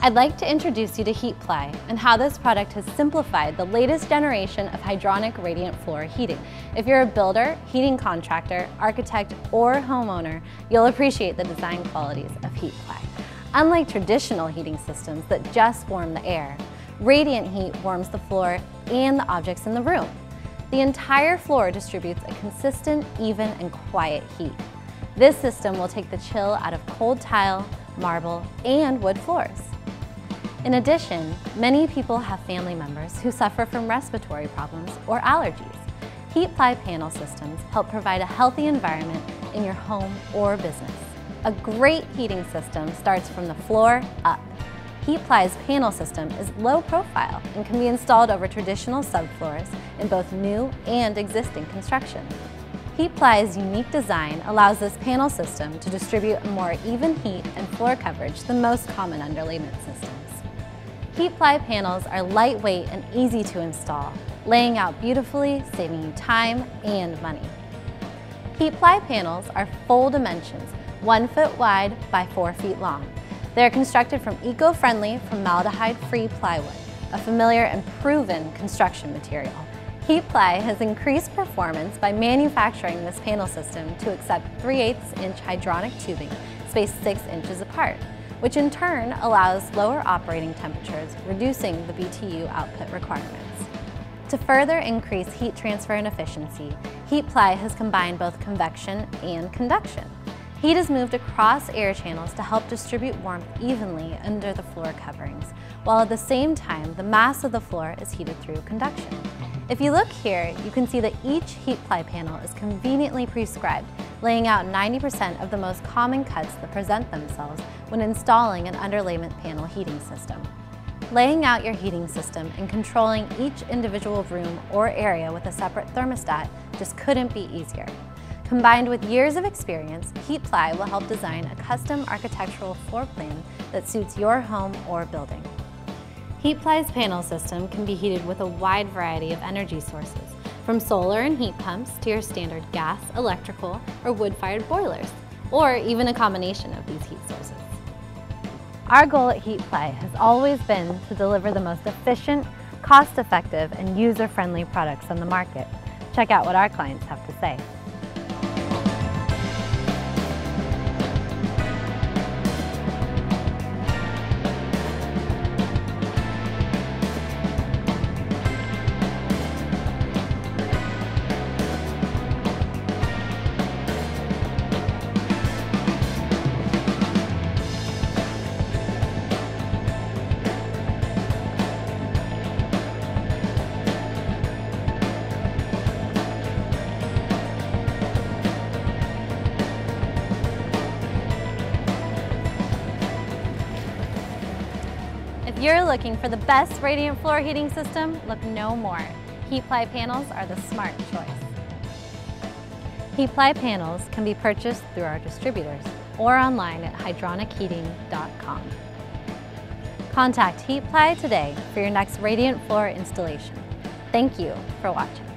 I'd like to introduce you to HeatPly and how this product has simplified the latest generation of hydronic radiant floor heating. If you're a builder, heating contractor, architect, or homeowner, you'll appreciate the design qualities of HeatPly. Unlike traditional heating systems that just warm the air, radiant heat warms the floor and the objects in the room. The entire floor distributes a consistent, even, and quiet heat. This system will take the chill out of cold tile, marble, and wood floors. In addition, many people have family members who suffer from respiratory problems or allergies. HeatPly panel systems help provide a healthy environment in your home or business. A great heating system starts from the floor up. HeatPly's panel system is low profile and can be installed over traditional subfloors in both new and existing construction. HeatPly's unique design allows this panel system to distribute more even heat and floor coverage than most common underlayment systems. HeatPly panels are lightweight and easy to install, laying out beautifully, saving you time and money. HeatPly panels are full dimensions, 1 foot wide by 4 feet long. They are constructed from eco-friendly formaldehyde-free plywood, a familiar and proven construction material. HeatPly has increased performance by manufacturing this panel system to accept 3/8-inch hydronic tubing spaced 6 inches apart, which in turn allows lower operating temperatures, reducing the BTU output requirements. To further increase heat transfer and efficiency, HeatPly has combined both convection and conduction. Heat is moved across air channels to help distribute warmth evenly under the floor coverings, while at the same time, the mass of the floor is heated through conduction. If you look here, you can see that each HeatPly panel is conveniently prescribed, laying out 90% of the most common cuts that present themselves when installing an underlayment panel heating system. Laying out your heating system and controlling each individual room or area with a separate thermostat just couldn't be easier. Combined with years of experience, HeatPly will help design a custom architectural floor plan that suits your home or building. HeatPly's panel system can be heated with a wide variety of energy sources, from solar and heat pumps to your standard gas, electrical, or wood-fired boilers, or even a combination of these heat sources. Our goal at HeatPly has always been to deliver the most efficient, cost-effective, and user-friendly products on the market. Check out what our clients have to say. If you're looking for the best radiant floor heating system, look no more. HeatPly panels are the smart choice. HeatPly panels can be purchased through our distributors or online at hydronicheating.com. Contact HeatPly today for your next radiant floor installation. Thank you for watching.